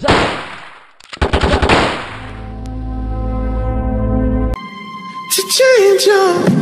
Heads up! Heads up! To change your